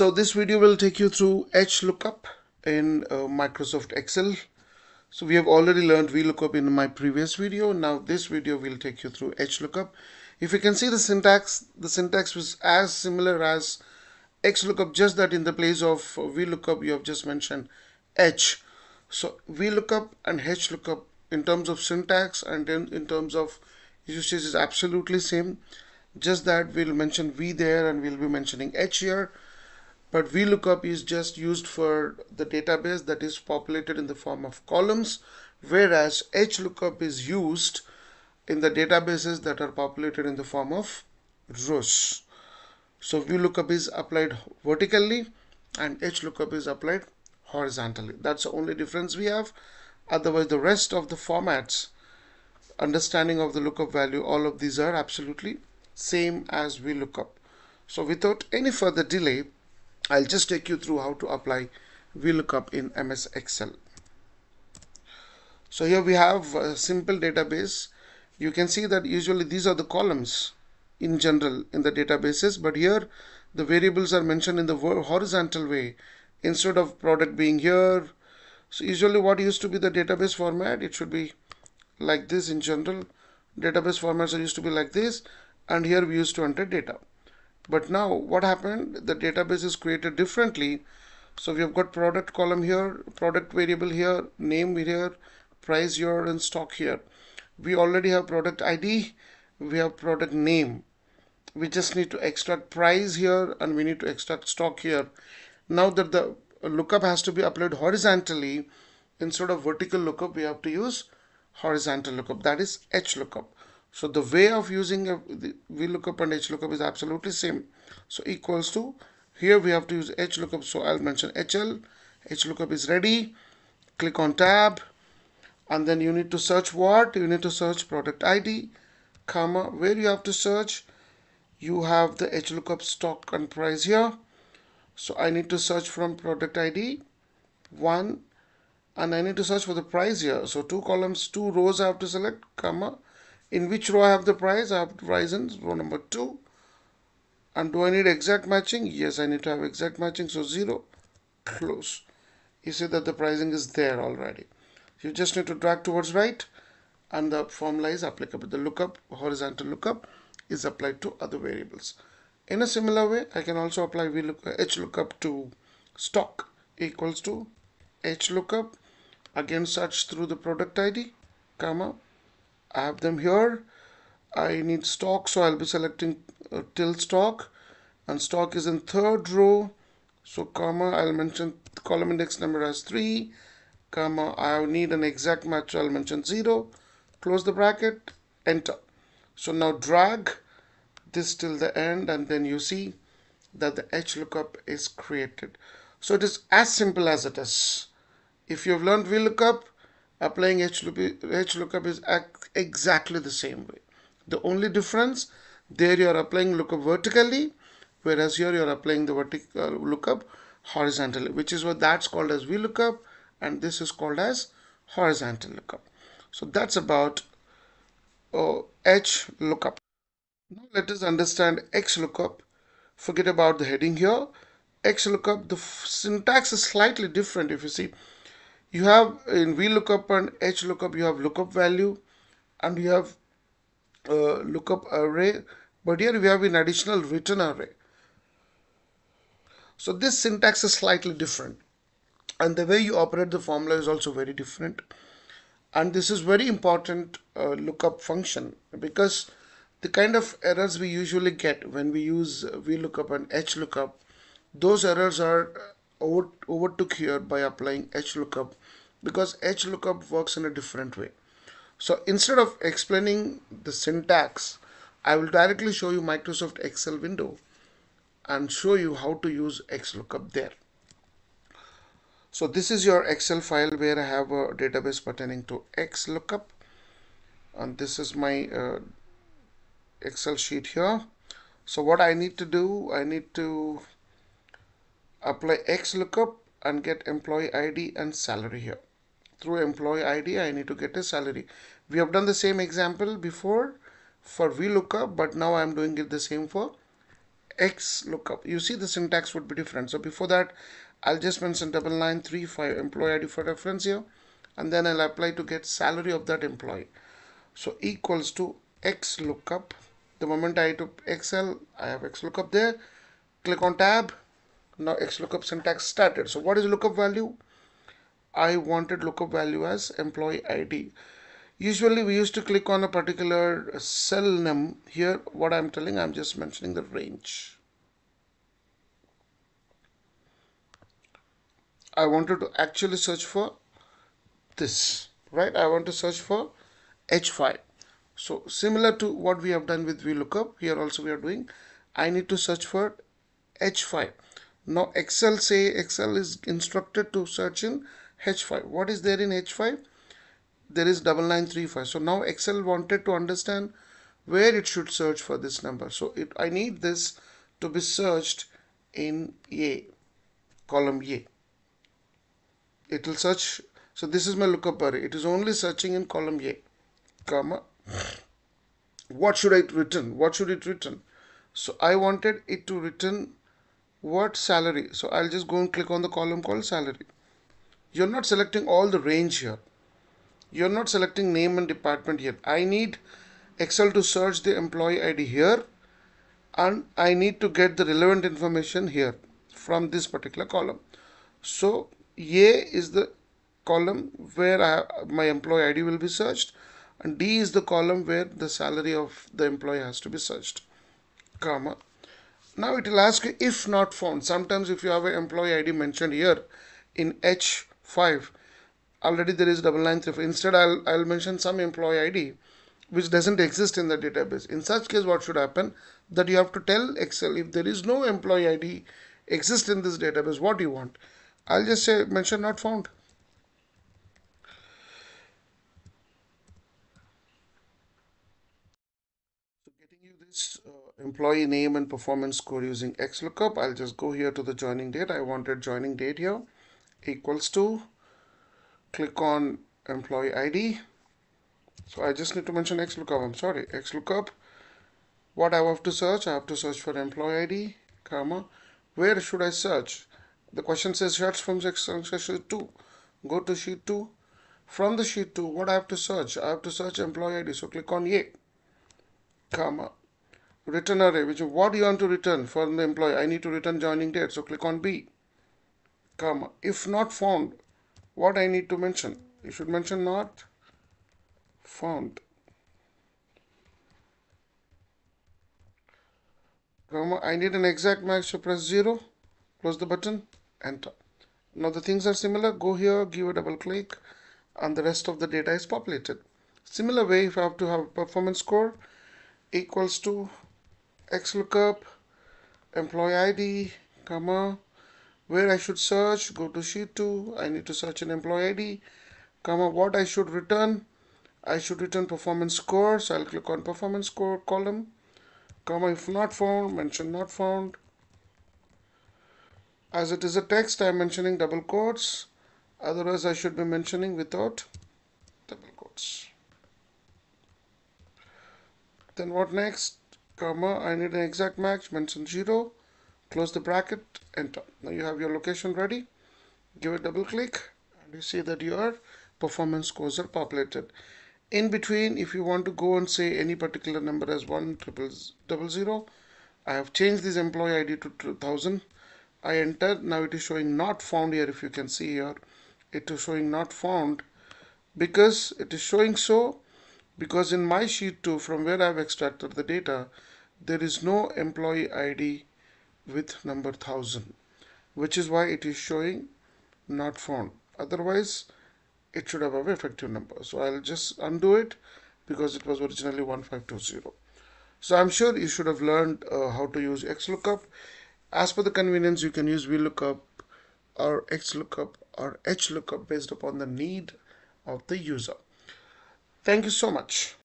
So this video will take you through HLOOKUP in Microsoft Excel. So we have already learned VLOOKUP in my previous video. Now this video will take you through HLOOKUP. If you can see the syntax was as similar as XLOOKUP, just that in the place of VLOOKUP you have just mentioned H. So VLOOKUP and HLOOKUP in terms of syntax and in terms of usage is absolutely same, just that we'll mention V there and we'll be mentioning H here. But VLOOKUP is just used for the database that is populated in the form of columns, whereas HLOOKUP is used in the databases that are populated in the form of rows. So VLOOKUP is applied vertically and HLOOKUP is applied horizontally. That's the only difference we have. Otherwise, the rest of the formats, understanding of the lookup value, all of these are absolutely same as VLOOKUP. So without any further delay, I'll just take you through how to apply VLOOKUP in MS Excel. So here we have a simple database. You can see that usually these are the columns in general in the databases, but here the variables are mentioned in the horizontal way instead of product being here. So usually what used to be the database format, it should be like this. In general, database formats are used to be like this, and here we used to enter data. But now what happened, the database is created differently. So we have got product column here, product variable here, name here, price here, and stock here. We already have product ID, we have product name. We just need to extract price here and we need to extract stock here. Now that the lookup has to be applied horizontally, instead of vertical lookup, we have to use horizontal lookup, that is HLOOKUP. So the way of using the VLOOKUP and HLOOKUP is absolutely same. So equals to, here we have to use HLOOKUP. So I'll mention HL, HLOOKUP is ready. Click on tab, and then you need to search what? You need to search product ID, comma, where you have to search. You have the HLOOKUP stock and price here. So I need to search from product ID 1, and I need to search for the price here. So two columns, two rows I have to select, comma. In which row I have the price? I have the price in row number 2. And do I need exact matching? Yes, I need to have exact matching. So 0, close. You see that the pricing is there already. You just need to drag towards right and the formula is applicable. The lookup, horizontal lookup, is applied to other variables. In a similar way, I can also apply HLOOKUP to stock, equals to HLOOKUP. Again, search through the product ID, comma. I have them here. I need stock, so I'll be selecting till stock, and stock is in 3rd row. So comma, I'll mention column index number as 3, comma, I need an exact match, I'll mention 0, close the bracket, enter. So now drag this till the end, and then you see that the HLOOKUP is created. So it is as simple as it is. If you've learned VLOOKUP, applying HLOOKUP is exactly the same way. The only difference, there you are applying lookup vertically, whereas here you are applying the vertical lookup horizontally, which is what that's called as VLOOKUP, and this is called as horizontal lookup. So that's about HLOOKUP. Now let us understand XLOOKUP. Forget about the heading here. XLOOKUP, the syntax is slightly different. If you see, you have in VLOOKUP and HLOOKUP, you have lookup value and you have lookup array, but here we have an additional return array. So this syntax is slightly different, and the way you operate the formula is also very different. And this is very important lookup function, because the kind of errors we usually get when we use VLOOKUP and HLOOKUP, those errors are overtook here by applying HLOOKUP, because HLOOKUP works in a different way. So instead of explaining the syntax, I will directly show you Microsoft Excel window and show you how to use XLOOKUP there. So this is your Excel file where I have a database pertaining to XLOOKUP, and this is my Excel sheet here. So what I need to do, I need to apply XLOOKUP and get employee ID and salary here. Through employee ID, I need to get a salary. We have done the same example before for VLOOKUP, but now I'm doing it the same for XLOOKUP. You see the syntax would be different. So before that, I'll just mention double line 35 employee ID for reference here, and then I'll apply to get salary of that employee. So equals to XLOOKUP. The moment I took Excel, I have XLOOKUP there. Click on tab. Now XLOOKUP syntax started. So what is lookup value? I wanted lookup value as employee ID. Usually we used to click on a particular cell num. Here what I'm telling, I'm just mentioning the range. I wanted to actually search for this, right? I want to search for H5. So similar to what we have done with VLOOKUP, here also we are doing, I need to search for H5. Now Excel is instructed to search in H5. What is there in H5? There is double line 35. So now Excel wanted to understand where it should search for this number. So I need this to be searched in A, column A. It will search. So this is my lookup query. It is only searching in column A, comma. What should I return? What should it return? So I wanted it to return what salary. So I'll just go and click on the column called salary. You're not selecting all the range here. You're not selecting name and department here. I need Excel to search the employee ID here, and I need to get the relevant information here from this particular column. So A is the column where my employee ID will be searched, and D is the column where the salary of the employee has to be searched, comma. Now it will ask you if not found. Sometimes if you have an employee ID mentioned here in H5, already there is double line 35. Instead I'll mention some employee ID which doesn't exist in the database. In such case, what should happen? That you have to tell Excel, if there is no employee ID exists in this database, what do you want? I'll just say mention not found. So getting you this employee name and performance score using XLOOKUP. I'll just go here to the joining date. I wanted joining date here equals to, click on employee ID. So I just need to mention XLOOKUP. I'm sorry, XLOOKUP. What I have to search? I have to search for employee ID, comma. Where should I search? The question says search from section sheet 2. Go to sheet 2. From the sheet 2, what I have to search? I have to search employee ID. So click on A, comma. Return array, which what do you want to return for the employee? I need to return joining date. So click on B, comma. If not found, what I need to mention? You should mention not found, comma. I need an exact match. So press 0, close the button, enter. Now the things are similar. Go here, give a double click, and the rest of the data is populated. Similar way, if I have to have a performance score, equals to XLOOKUP, employee ID, comma. Where I should search, go to sheet 2. I need to search an employee ID, comma. What I should return? I should return performance score. So I'll click on performance score column, comma. If not found, mention not found. As it is a text, I'm mentioning double quotes. Otherwise, I should be mentioning without double quotes. Then what next? Comma. I need an exact match. Mention 0. Close the bracket. Enter. Now you have your location ready. Give a double click, and you see that your performance scores are populated. In between, if you want to go and say any particular number as 1000, I have changed this employee ID to 2000. I enter. Now it is showing not found here. If you can see here, it is showing not found because it is showing so. Because in my sheet 2, from where I have extracted the data, there is no employee ID with number 1000, which is why it is showing not found. Otherwise, it should have an effective number. So I'll just undo it because it was originally 1520. So I'm sure you should have learned how to use XLOOKUP. As per the convenience, you can use VLOOKUP or XLOOKUP or HLOOKUP based upon the need of the user. Thank you so much.